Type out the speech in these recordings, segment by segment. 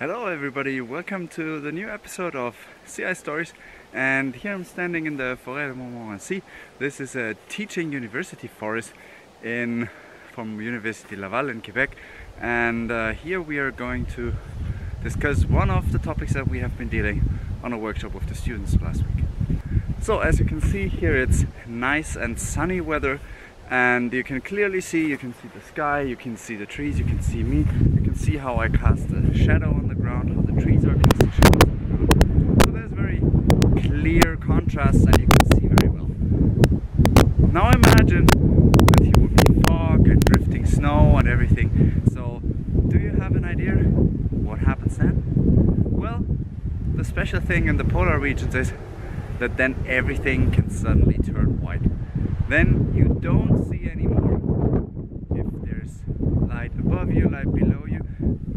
Hello everybody, welcome to the new episode of Sea Ice Stories, and here I'm standing in the Forêt de Montmorency. This is a teaching university forest from Université Laval in Quebec, and here we are going to discuss one of the topics that we have been dealing on a workshop with the students last week. So as you can see here, it's nice and sunny weather, and you can clearly see, you can see the sky, you can see the trees, you can see me, you can see how I cast a shadow on the ground, how the trees are casting shadows on the ground. So there's very clear contrast and you can see very well. Now imagine that here would be fog and drifting snow and everything. So do you have an idea what happens then? Well, the special thing in the polar regions is that then everything can suddenly turn white. Then you don't see anymore if there's light above you, light below you.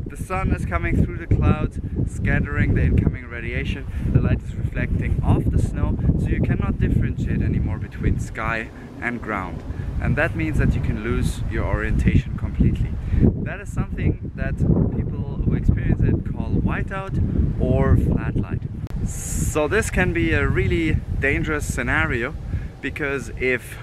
The sun is coming through the clouds, scattering the incoming radiation. The light is reflecting off the snow, so you cannot differentiate anymore between sky and ground. And that means that you can lose your orientation completely. That is something that people who experience it call whiteout or flat light. So this can be a really dangerous scenario, because if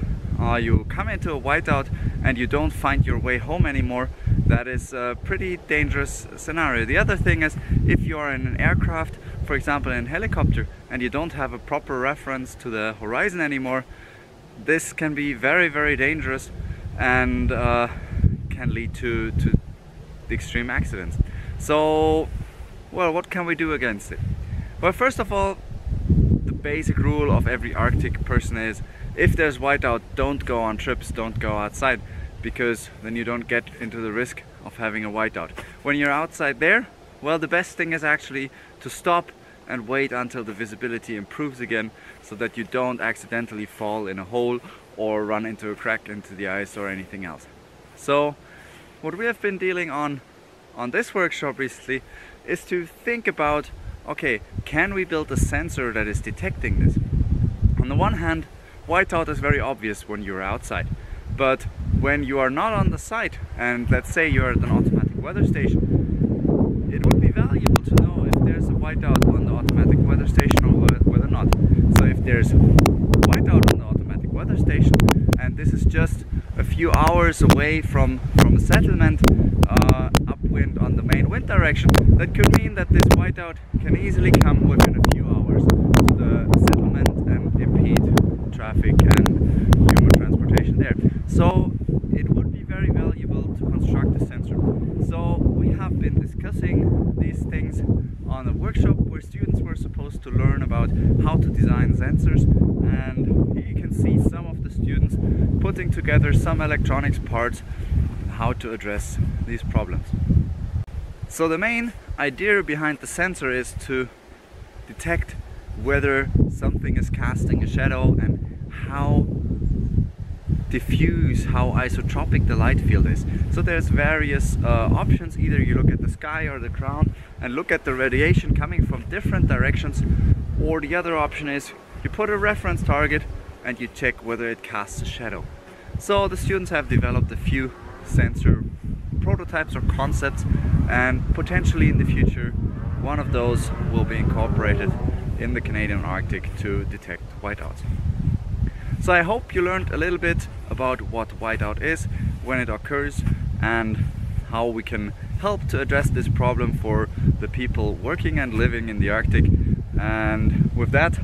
you come into a whiteout and you don't find your way home anymore, that is a pretty dangerous scenario. The other thing is, if you are in an aircraft, for example in a helicopter, and you don't have a proper reference to the horizon anymore, this can be very, very dangerous and can lead to extreme accidents. So, well, what can we do against it? Well, first of all, basic rule of every Arctic person is, if there's whiteout, don't go on trips, don't go outside, because then you don't get into the risk of having a whiteout. When you're outside there, well, the best thing is actually to stop and wait until the visibility improves again, so that you don't accidentally fall in a hole or run into a crack into the ice or anything else. So what we have been dealing on this workshop recently is to think about, okay, can we build a sensor that is detecting this? On the one hand, whiteout is very obvious when you're outside, but when you are not on the site, and let's say you're at an automatic weather station, it would be valuable to know if there's a whiteout on the automatic weather station or whether not. So if there's whiteout on the automatic weather station, and this is just a few hours away from a settlement, upwind on the main wind direction, that could mean that this whiteout can easily come within a few hours to the settlement and impede traffic and human transportation there. So it would be very valuable to construct a sensor. So we have been discussing these things on a workshop where students were supposed to learn about how to design sensors, and here you can see some of the students putting together some electronics parts, how to address these problems. So the main idea behind the sensor is to detect whether something is casting a shadow and how diffuse, how isotropic the light field is. So there's various options. Either you look at the sky or the ground and look at the radiation coming from different directions, or the other option is you put a reference target and you check whether it casts a shadow. So the students have developed a few sensor prototypes or concepts, and potentially in the future one of those will be incorporated in the Canadian Arctic to detect whiteouts. So I hope you learned a little bit about what whiteout is, when it occurs, and how we can help to address this problem for the people working and living in the Arctic. And with that,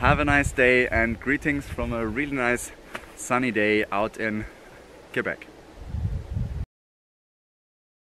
have a nice day, and greetings from a really nice sunny day out in Quebec.